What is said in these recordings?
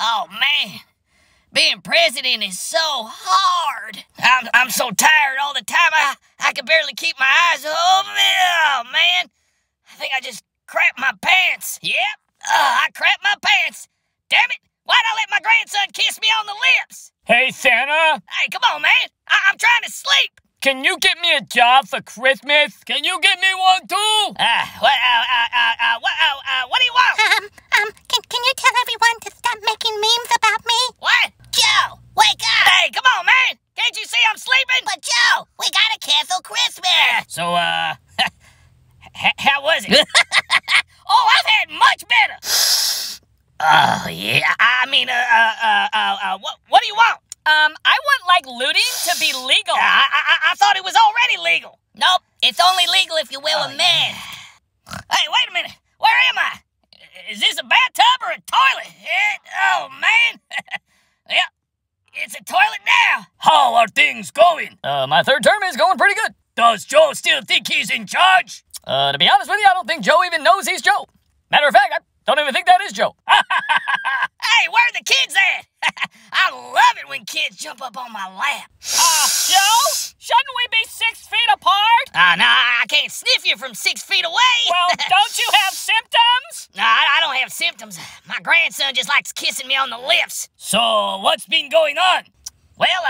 Oh, man. Being president is so hard. I'm so tired all the time. I can barely keep my eyes open. Oh, man. I think I just crapped my pants. Yep. I crapped my pants. Damn it. Why'd I let my grandson kiss me on the lips? Hey, Santa. Hey, come on, man. I'm trying to sleep. Can you get me a job for Christmas? Can you get me one, too? What do you want? Can you tell everyone to stop making memes about me? What? Joe, wake up! Hey, come on, man! Can't you see I'm sleeping? But, Joe, we gotta cancel Christmas! Yeah, so, how was it? Oh, I've had much better! Oh, yeah, I mean, what do you want? I want, like, looting to be legal. I thought it was already legal. Nope, it's only legal if you will a man. Yeah. Hey, wait a minute, where am I? Is this a bathtub or a toilet? Oh, man. Yep, it's a toilet now. How are things going? My third term is going pretty good. Does Joe still think he's in charge? To be honest with you, I don't think Joe even knows he's Joe. Matter of fact, I don't even think that is Joe. Hey, where are the kids at? I love it when kids jump up on my lap. Joe? Shouldn't we be 6 feet apart? No, I can't sniff you from 6 feet away. Well, don't you have symptoms? No, I don't have symptoms. My grandson just likes kissing me on the lips. So, what's been going on? Well,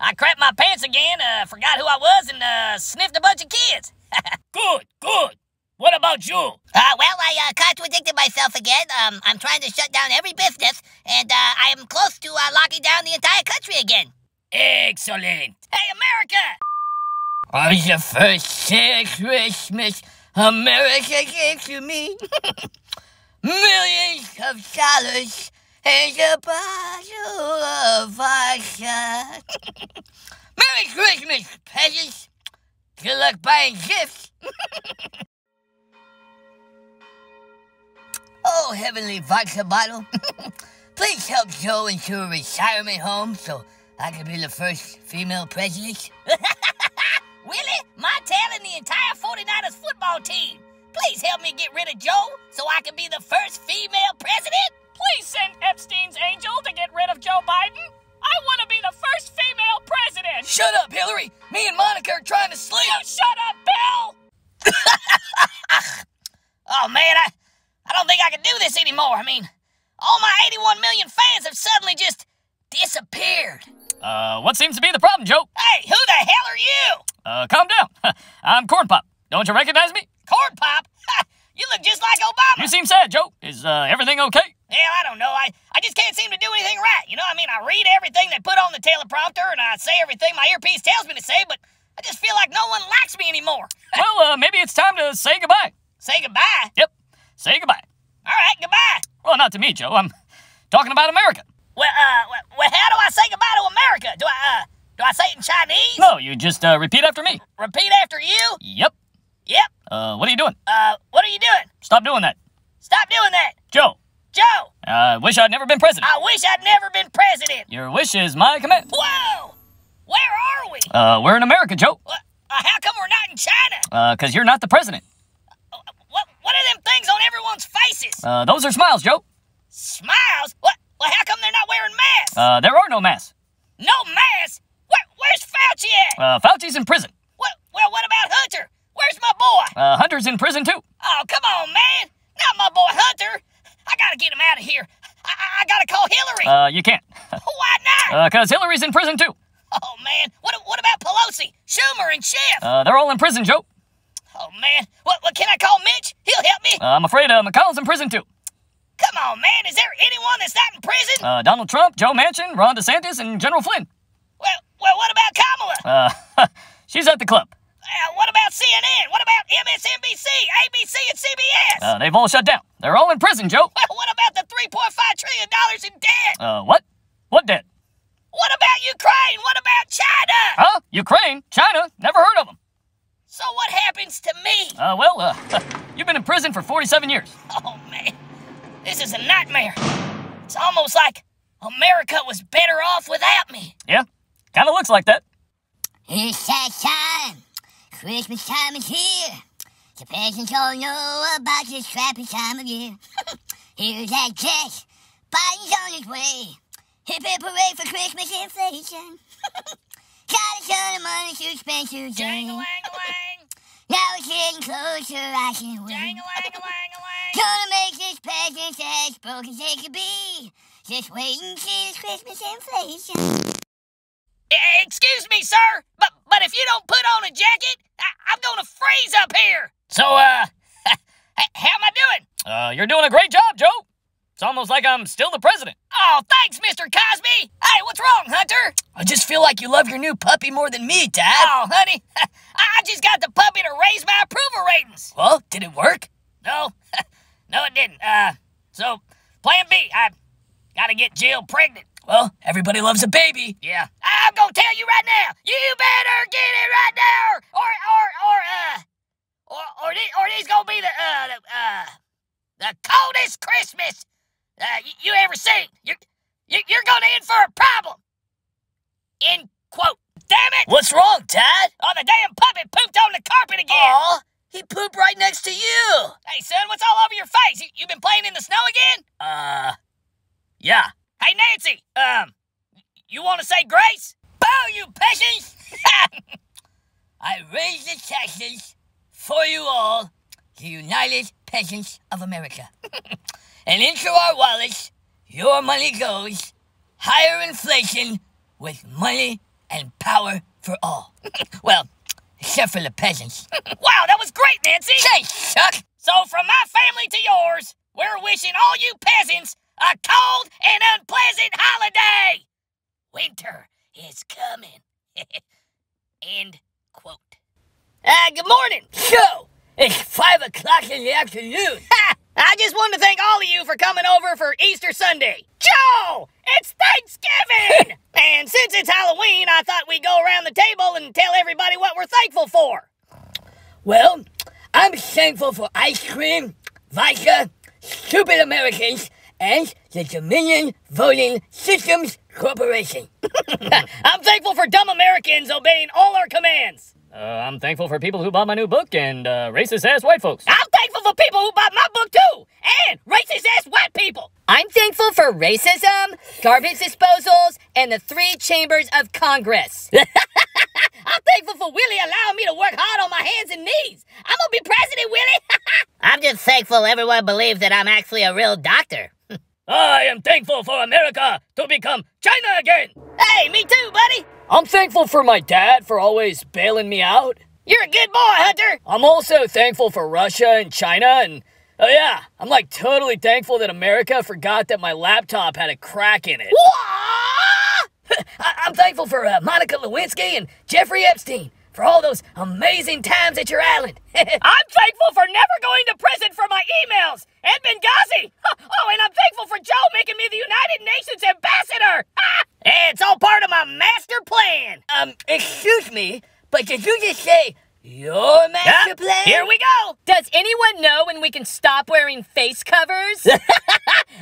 I crapped my pants again, forgot who I was, and sniffed a bunch of kids. Good, good. What about you? Well, I contradicted myself again. I'm trying to shut down every business, and I am close to locking down the entire country again. Excellent. Hey, America! On the first day of Christmas, America gave to me millions of dollars and a bottle of vodka. Merry Christmas, peasants. Good luck buying gifts. Oh, heavenly vodka bottle, please help Joe into a retirement home so I could be the first female president. Willie, Montel, and the entire 49ers football team, please help me get rid of Joe so I can be the first female president. Please send Epstein's angel to get rid of Joe Biden. I want to be the first female president. Shut up, Hillary. Me and Monica are trying to sleep. You shut up, Bill. Oh, man, I don't think I can do this anymore. I mean, all my 81 million fans have suddenly just disappeared. What seems to be the problem, Joe? Hey, who the hell are you? Calm down. I'm Corn Pop. Don't you recognize me? Corn Pop? You look just like Obama. You seem sad, Joe. Is everything okay? Hell, I don't know. I just can't seem to do anything right. You know, I mean, I read everything they put on the teleprompter, and I say everything my earpiece tells me to say, but I just feel like no one likes me anymore. Well, maybe it's time to say goodbye. Say goodbye? Yep. Say goodbye. All right, goodbye. Well, not to me, Joe. I'm talking about America. Well, how do I say goodbye to America? Do I say it in Chinese? No, you just, repeat after me. Repeat after you? Yep. Yep. What are you doing? What are you doing? Stop doing that. Stop doing that. Joe. Joe. I wish I'd never been president. I wish I'd never been president. Your wish is my command. Whoa! Where are we? We're in America, Joe. How come we're not in China? 'Cause you're not the president. What are them things on everyone's faces? Those are smiles, Joe. Smiles? What? Well, how come they're not wearing masks? There are no masks. No masks? Where's Fauci at? Fauci's in prison. Well, what about Hunter? Where's my boy? Hunter's in prison, too. Oh, come on, man. Not my boy Hunter. I gotta get him out of here. I gotta call Hillary. You can't. Why not? 'Cause Hillary's in prison, too. Oh, man. What about Pelosi, Schumer, and Schiff? They're all in prison, Joe. Oh, man. What can I call Mitch? He'll help me. I'm afraid McConnell's in prison, too. Come on, man. Is there anyone that's not in prison? Donald Trump, Joe Manchin, Ron DeSantis, and General Flynn. Well, what about Kamala? She's at the club. What about CNN? What about MSNBC, ABC, and CBS? They've all shut down. They're all in prison, Joe. Well, what about the $3.5 trillion in debt? What? What debt? What about Ukraine? What about China? Huh? Ukraine? China? Never heard of them. So what happens to me? You've been in prison for 47 years. Oh, man. This is a nightmare. It's almost like America was better off without me. Yeah, kind of looks like that. It's that time. Christmas time is here. The peasants all know about this crappy time of year. Here's that Jack Biden's on solid way. Hip hip hooray for Christmas inflation. Gotta show the money to spend today. Dang a lang a lang. Now it's getting closer, I can't wait. Dang a lang a lang a lang. Gonna make this present as broke as it could be. Just wait and see this Christmas inflation. Excuse me, sir, but if you don't put on a jacket, I'm gonna freeze up here. So, how am I doing? You're doing a great job, Joe. It's almost like I'm still the president. Oh, thanks, Mr. Cosby. Hey, what's wrong, Hunter? I just feel like you love your new puppy more than me, Dad. Oh, honey, I just got the puppy to raise my approval ratings. Well, did it work? No, no it didn't. So, plan B, I gotta get Jill pregnant. Well, everybody loves a baby. Yeah. I'm gonna tell you right now, you better get it right now, or this gonna be the coldest Christmas you ever seen. You're gonna end for a problem. End quote. Damn it! What's wrong, Dad? Oh, the damn puppet pooped on the carpet again. Aw, he pooped right next to you. Hey, son, what's all over your face? You been playing in the snow again? Yeah. Hey, Nancy, you want to say grace? Bow, you peasants! I raise the taxes for you all, the United Peasants of America. And into our wallets, your money goes, higher inflation with money and power for all. Well, except for the peasants. Wow, that was great, Nancy! Thanks, Chuck! So from my family to yours, we're wishing all you peasants a cold and unpleasant holiday! Winter is coming. End quote. Good morning! So, it's 5 o'clock in the afternoon. Ha! I just wanted to thank all of you for coming over for Easter Sunday. Joe! It's Thanksgiving! And since it's Halloween, I thought we'd go around the table and tell everybody what we're thankful for. Well, I'm thankful for ice cream, vodka, stupid Americans, and the Dominion Voting Systems Corporation. I'm thankful for dumb Americans obeying all our commands. I'm thankful for people who bought my new book and racist-ass white folks. I'm thankful for people who bought my book, too, and racist-ass white people. I'm thankful for racism, garbage disposals, and the 3 chambers of Congress. I'm thankful for Willie allowing me to work hard on my hands and knees. I'm gonna be president, Willie. I'm just thankful everyone believes that I'm actually a real doctor. I am thankful for America to become China again. Hey, me too, buddy. I'm thankful for my dad for always bailing me out. You're a good boy, Hunter. I'm also thankful for Russia and China and, oh yeah, I'm like totally thankful that America forgot that my laptop had a crack in it. I'm thankful for Monica Lewinsky and Jeffrey Epstein for all those amazing times at your island. I'm thankful for never going to prison for my emails and Benghazi. Oh, and I'm thankful for Joe making me the United Nations ambassador. It's all part of my master plan. Excuse me, but did you just say your master plan? Here we go. Does anyone know when we can stop wearing face covers? I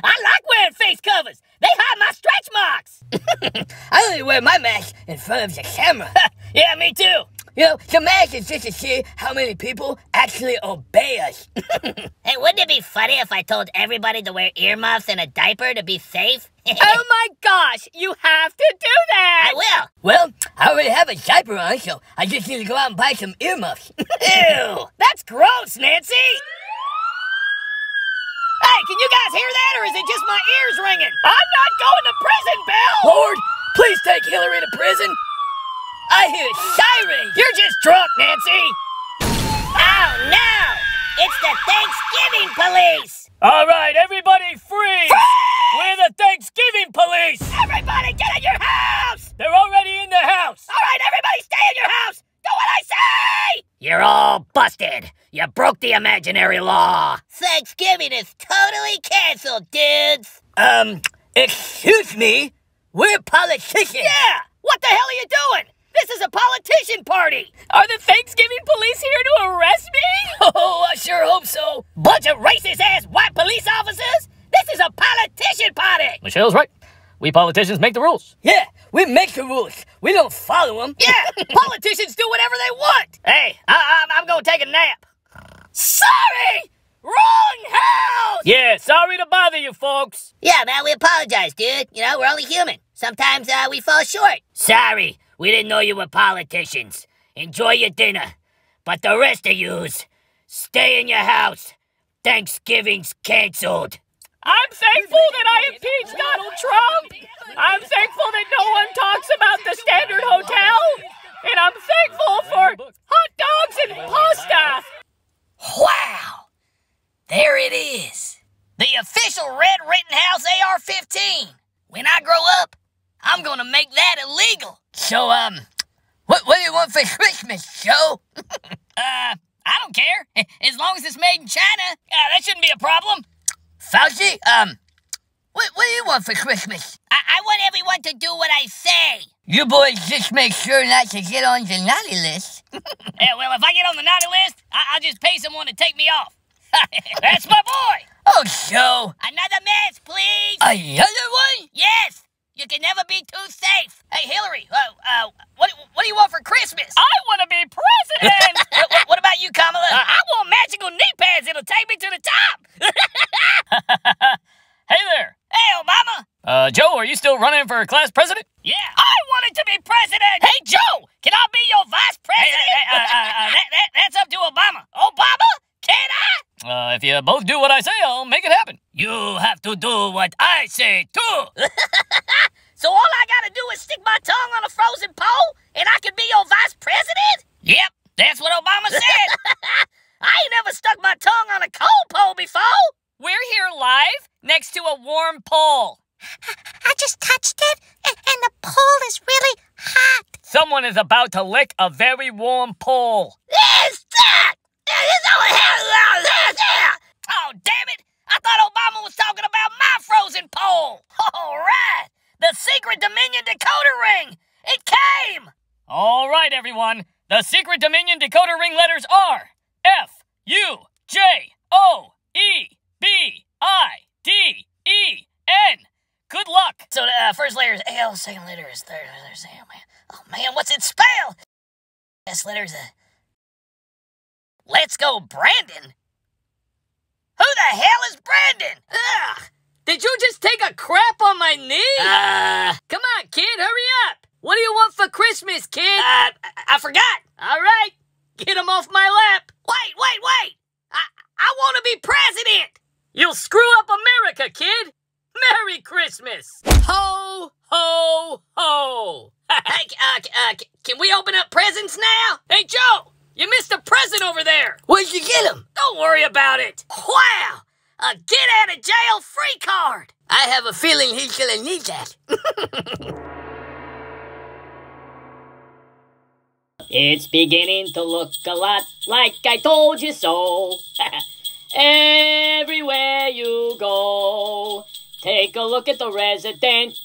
like wearing face covers. They hide my stretch marks. I only wear my mask in front of the camera. Yeah, me too. You know, the mask is just to see how many people actually obey us. Hey, wouldn't it be funny if I told everybody to wear earmuffs and a diaper to be safe? Oh my gosh, you have to do that! I will! Well, I already have a diaper on, so I just need to go out and buy some earmuffs. Ew! That's gross, Nancy! Hey, can you guys hear that, or is it just my ears ringing? I'm not going to prison, Bill! Lord, please take Hillary to prison! I hear sirens! You're just drunk, Nancy! Oh, no! It's the Thanksgiving police! All right, everybody freeze! Freeze! We're the Thanksgiving police! Everybody get in your house! They're already in the house! All right, everybody stay in your house! Do what I say! You're all busted! You broke the imaginary law! Thanksgiving is totally canceled, dudes! Excuse me? We're politicians! Yeah! What the hell are you doing? This is a politician party! Are the Thanksgiving police here to arrest me? Oh, I sure hope so. Bunch of racist-ass white police officers? This is a politician party! Michelle's right. We politicians make the rules. Yeah, we make the rules. We don't follow them. Yeah, politicians do whatever they want. Hey, I'm gonna take a nap. Sorry! Wrong house! Yeah, sorry to bother you folks. Yeah, man, we apologize, dude. You know, we're only human. Sometimes we fall short. Sorry, we didn't know you were politicians. Enjoy your dinner. But the rest of yous, stay in your house. Thanksgiving's canceled. I'm thankful that I impeached Donald Trump. I'm thankful that no one talks about the Standard Hotel. And I'm thankful for hot dogs and pasta. Wow. There it is. The official Red Rittenhouse AR-15. When I grow up, I'm gonna make that illegal. So, what do you want for Christmas, Joe? I don't care. As long as it's made in China, that shouldn't be a problem. Fauci, what do you want for Christmas? I want everyone to do what I say. You boys just make sure not to get on the naughty list. Yeah, well, if I get on the naughty list, I'll just pay someone to take me off. That's my boy. Oh, Joe. Another mask, please. Another one? Yes. You can never be too safe. Hey, Hillary, what do you want for Christmas? I want to be president. What about you, Kamala? I want magical knee pads. It'll take me to the top. Hey there. Hey, Obama. Joe, are you still running for class president? Yeah, I wanted to be president. Hey, Joe, can I be your vice president? Hey, that's up to Obama. Obama, can I? If you both do what I say, I'll make it happen. You have to do what I say, too. So all I gotta do is stick my tongue on a frozen pole and I can be your vice president? Yep, that's what Obama said. I ain't never stuck my tongue on a cold pole before. We're here live next to a warm pole. I just touched it and the pole is really hot. Someone is about to lick a very warm pole. Yes, that! Oh, damn it! I thought Obama was talking about my frozen pole. All right. The secret Dominion decoder ring! It came! All right, everyone. The secret Dominion decoder ring letters are F-U-J-O-E-B-I-D-E-N. Good luck. So the first letter is L, second letter is third letter is L, man. Oh, man, what's it spell? This letter is a... Let's go, Brandon? Who the hell is Brandon? Ugh! Did you just take a crap on my knee? Come on, kid, hurry up. What do you want for Christmas, kid? I forgot. All right, get him off my lap. Wait. I want to be president. You'll screw up America, kid. Merry Christmas. Ho, ho, ho. Hey, can we open up presents now? Hey, Joe, you missed a present over there. Where'd you get him? Don't worry about it. Wow. A get-out-of-jail-free card! I have a feeling he's gonna need that. It's beginning to look a lot like I told you so. Everywhere you go, take a look at the resident,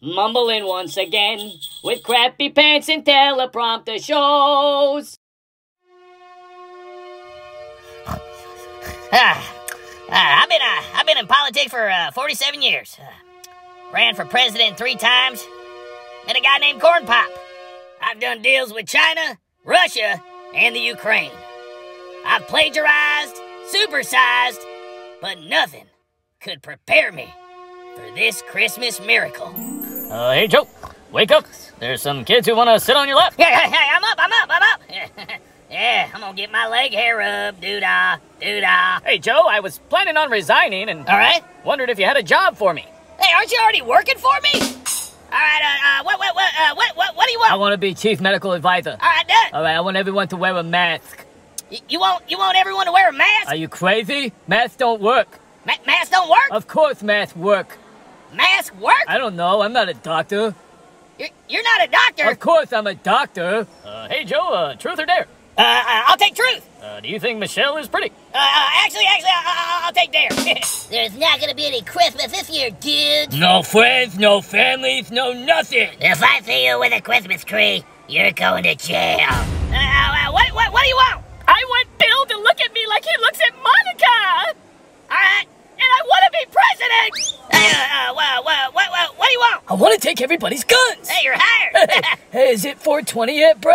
mumbling once again, with crappy pants and teleprompter shows. Ah. I've been in politics for 47 years. Ran for president 3 times. Met a guy named Corn Pop. I've done deals with China, Russia, and the Ukraine. I've plagiarized, supersized, but nothing could prepare me for this Christmas miracle. Hey, Joe, wake up. There's some kids who want to sit on your lap. Hey, I'm up. Yeah, I'm gonna get my leg hair up, doo-dah. Hey, Joe, I was planning on resigning and... All right? Wondered if you had a job for me. Hey, aren't you already working for me? All right, what do you want? I want to be chief medical advisor. All right, done. All right, I want everyone to wear a mask. You want everyone to wear a mask? Are you crazy? Masks don't work. Masks don't work? Of course masks work. Masks work? I don't know, I'm not a doctor. You're not a doctor? Of course I'm a doctor. Hey, Joe, truth or dare? I'll take truth. Do you think Michelle is pretty? Actually, I'll take dare. There's not gonna be any Christmas this year, dude. No friends, no families, no nothing. If I see you with a Christmas tree, you're going to jail. What do you want? I want Bill to look at me like he looks at Monica. All right. And I want to be president. What do you want? I want gonna take everybody's guns! Hey, you're hired! Hey, is it 420 yet, bro?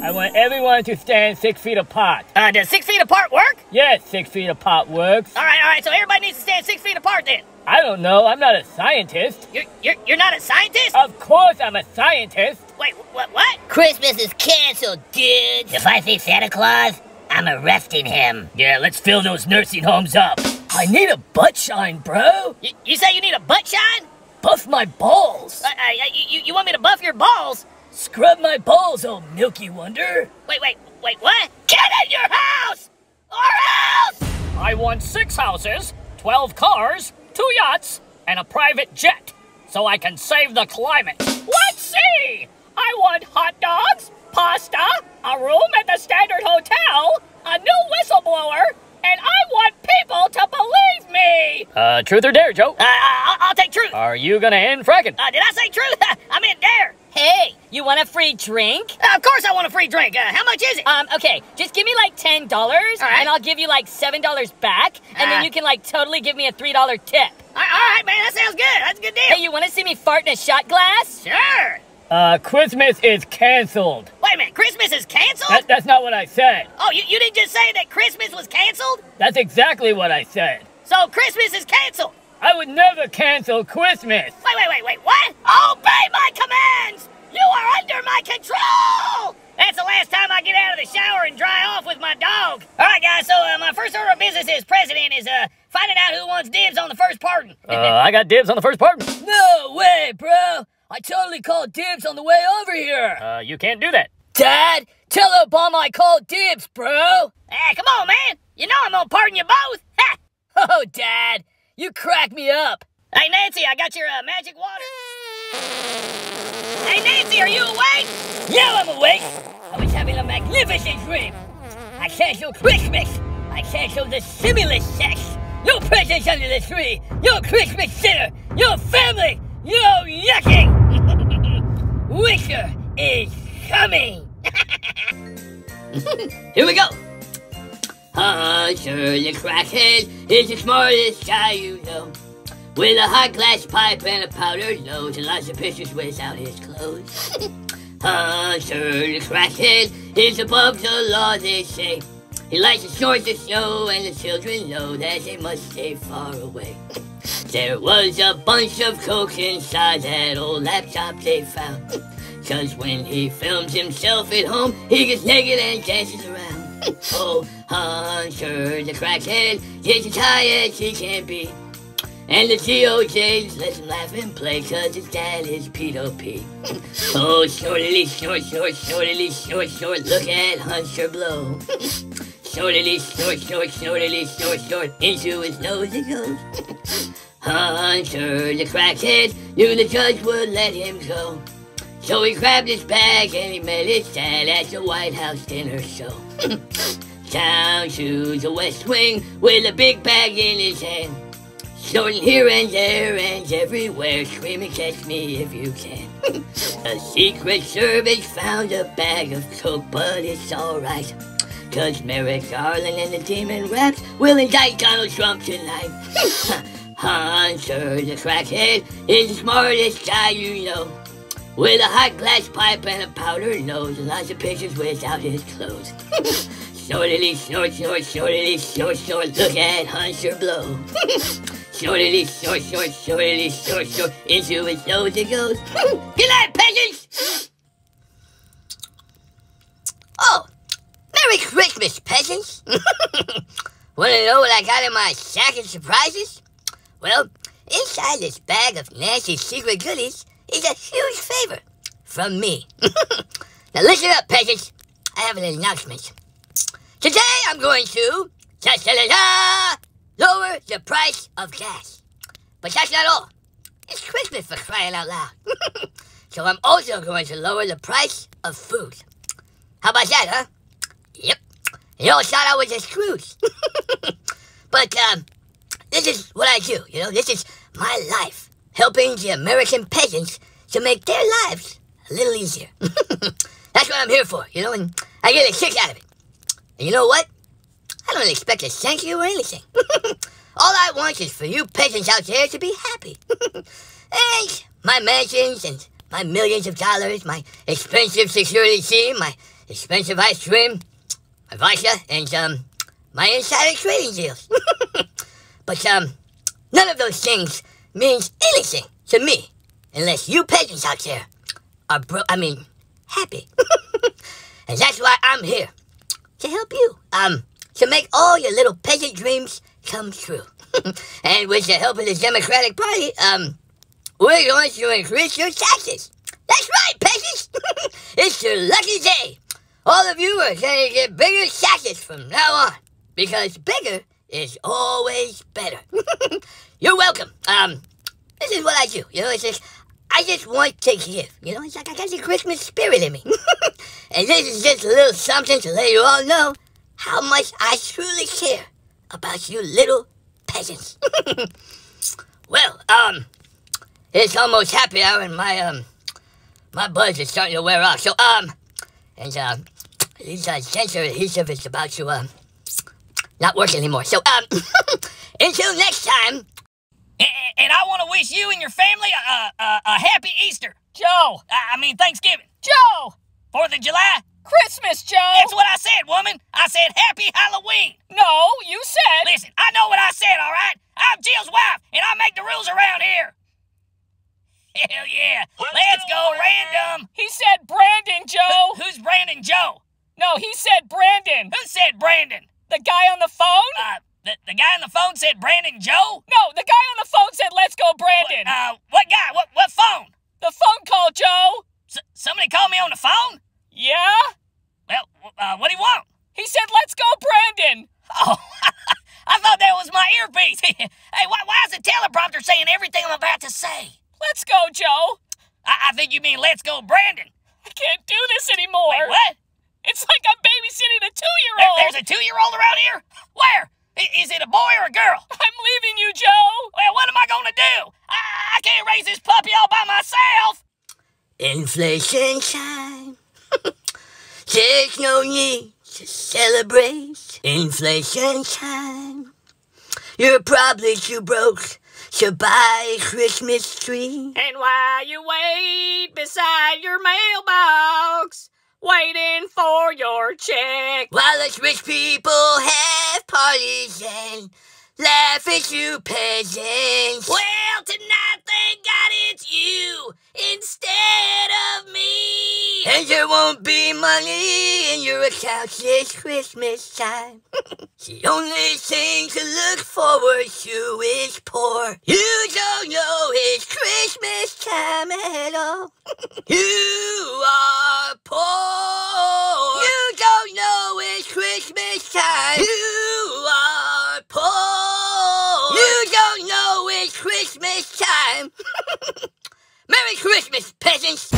I want everyone to stand 6 feet apart. Does 6 feet apart work? Yes, 6 feet apart works. Alright, so everybody needs to stand 6 feet apart then. I don't know, I'm not a scientist. You're not a scientist? Of course I'm a scientist! Wait, what? Christmas is canceled, dudes! If I see Santa Claus, I'm arresting him. Yeah, let's fill those nursing homes up. I need a butt shine, bro. You say you need a butt shine? Buff my balls. You want me to buff your balls? Scrub my balls, oh Milky Wonder. Wait, what? Get in your house! Or else! I want 6 houses, 12 cars, 2 yachts, and a private jet, so I can save the climate. Let's see! I want hot dogs, pasta, a room at the Standard Hotel, a new whistleblower, and I want people to believe me! Truth or dare, Joe? I'll take truth. Are you gonna end fracking? Did I say truth? I meant dare. Hey, you want a free drink? Of course I want a free drink. How much is it? Okay, just give me like $10, right. And I'll give you like $7 back, and then you can like totally give me a $3 tip. All right, man, that sounds good. That's a good deal. Hey, you wanna see me fart in a shot glass? Sure. Christmas is canceled. Wait a minute, Christmas is canceled? That's not what I said. Oh, you didn't just say that Christmas was canceled? That's exactly what I said. So Christmas is canceled? I would never cancel Christmas. Wait, what? Obey my commands! You are under my control! That's the last time I get out of the shower and dry off with my dog. All right, guys, so my first order of business as president is finding out who wants dibs on the first pardon. I got dibs on the first pardon. No way, bro. I totally called dibs on the way over here. You can't do that. Dad, tell Obama I called dibs, bro. Hey, come on, man. You know I'm gonna pardon you both. Ha! Oh, Dad, you crack me up. Hey, Nancy, I got your magic water. Hey, Nancy, are you awake? Yeah, I'm awake. I was having a magnificent dream. I canceled Christmas. I canceled the stimulus checks. Your presents under the tree. Your Christmas dinner. Your family. Yo, yucking! Wisher is coming! Here we go! Hunter the Crackhead is the smartest guy you know. With a hot glass pipe and a powdered nose and lots of pictures without his clothes. Hunter the Crackhead is above the law, they say. He likes to snort the snow and the children know that they must stay far away. There was a bunch of coke inside that old laptop they found. Cause when he films himself at home, he gets naked and dances around. Oh, Hunter the Crackhead, just as high as he can be. And the DOJ lets him laugh and play cause his dad is P2P. Oh, snortily snort, snort, snortily snort, snort, look at Hunter blow. Snortily snort, snort, snortily snort, snort, into his nose it goes. Hunter the Crackhead knew the judge would let him go. So he grabbed his bag and he met his dad at the White House dinner show. Down to the West Wing with a big bag in his hand. Snorting here and there and everywhere, screaming catch me if you can. A Secret Service found a bag of coke, but it's alright. Cause Merrick Garland and the Demon Raps will indict Donald Trump tonight. Hunter the Crackhead is the smartest guy you know. With a hot glass pipe and a powdered nose and lots of pictures without his clothes. Snortily snort, snort, snortily snort, snort, look at Hunter blow. Snortily snort, snort, snortily snort, snort, into his nose it goes. Good night, peasants! Oh! Merry Christmas, peasants! Wanna know what I got in my sack of surprises? Well, inside this bag of Nancy's secret goodies is a huge favor from me. Now listen up, peasants. I have an announcement. Today I'm going to lower the price of gas. But that's not all. It's Christmas for crying out loud. So I'm also going to lower the price of food. How about that, huh? Yep. You all thought I was a Scrooge. But, this is what I do, you know? This is my life, helping the American peasants to make their lives a little easier. That's what I'm here for, you know? And I get a kick out of it. And you know what? I don't expect a thank you or anything. All I want is for you peasants out there to be happy. And my mansions and my millions of dollars, my expensive security team, my expensive ice cream, my vodka, and, my insider trading deals. But, none of those things means anything to me unless you peasants out there are happy. And that's why I'm here, to help you, to make all your little peasant dreams come true. And with the help of the Democratic Party, we're going to increase your taxes. That's right, peasants! It's your lucky day. All of you are going to get bigger taxes from now on, because bigger is always better. You're welcome. This is what I do. You know, it's just, I just want to give. You know, it's like I got the Christmas spirit in me. And this is just a little something to let you all know how much I truly care about you little peasants. Well, it's almost happy hour and my, my buzz is starting to wear off. So, and, these, sensor adhesive is about to, not work anymore. So, until next time. And I want to wish you and your family a happy Easter. Joe. I mean Thanksgiving. Joe. 4th of July. Christmas, Joe. That's what I said, woman. I said happy Halloween. No, you said... Listen, I know what I said, all right? I'm Jill's wife, and I make the rules around here. Hell yeah. Let's go random. He said Brandon, Joe. Who's Brandon, Joe? No, he said Brandon. Who said Brandon? The guy on the phone? The guy on the phone said Brandon Joe? No, the guy on the phone said let's go Brandon. What guy? What phone? The phone call, Joe. Somebody called me on the phone? Yeah? Well, what do you want? He said let's go Brandon. Oh, I thought that was my earpiece. Hey, why is the teleprompter saying everything I'm about to say? Let's go, Joe. I think you mean let's go Brandon. I can't do this anymore. Wait, what? It's like I'm babysitting a 2-year-old. There's a 2-year-old around here? Where? Is it a boy or a girl? I'm leaving you, Joe. Well, what am I going to do? I can't raise this puppy all by myself. Inflation time. There's no need to celebrate. Inflation time. You're probably too broke to buy a Christmas tree. And while you wait beside your mailbox, waiting for your check, while us rich people have parties and laugh at you peasants. Well, tonight, thank God it's you instead of me. And there won't be money in your account this Christmas time. The only thing to look forward to is poor. You don't know it's Christmas time at all. You are poor. You don't know it's Christmas time. You are poor. You don't know it's Christmas time. Merry Christmas, peasants.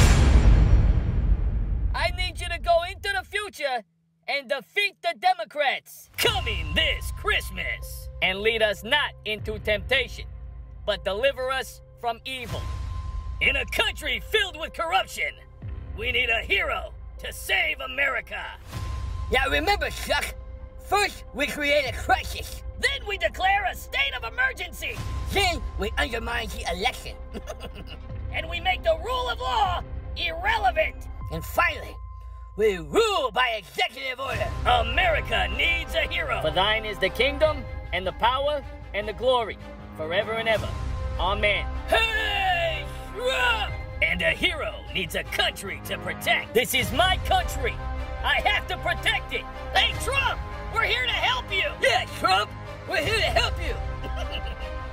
I need you to go into the future and defeat the Democrats coming this Christmas, and lead us not into temptation, but deliver us from evil. In a country filled with corruption, we need a hero to save America. Now remember, Chuck, first we create a crisis. Then we declare a state of emergency. Then we undermine the election. And we make the rule of law irrelevant. And finally, we rule by executive order. America needs a hero. For thine is the kingdom, and the power, and the glory, forever and ever. Amen. Hey, Trump! And a hero needs a country to protect. This is my country. I have to protect it. Hey, Trump! We're here to help you. Yeah, Trump! We're here to help you.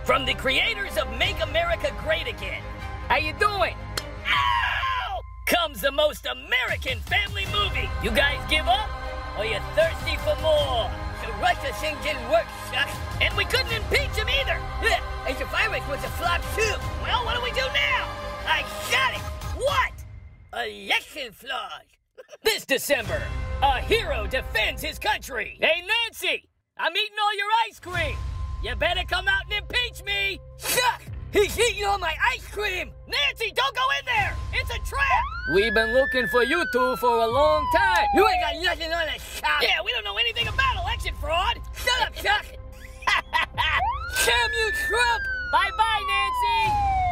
From the creators of Make America Great Again. How you doing? Comes the most American family movie. You guys give up, or you're thirsty for more? The Russia thing didn't work, Chuck. And we couldn't impeach him either. Yeah, and the virus was a flop too. Well, what do we do now? I got it. What? Election flaws. This December, a hero defends his country. Hey, Nancy, I'm eating all your ice cream. You better come out and impeach me. Chuck! He's eating all my ice cream! Nancy, don't go in there! It's a trap! We've been looking for you two for a long time. You ain't got nothing on us, Chuck. Yeah, we don't know anything about election fraud. Shut up, Chuck! Damn you, Trump! Bye-bye, Nancy!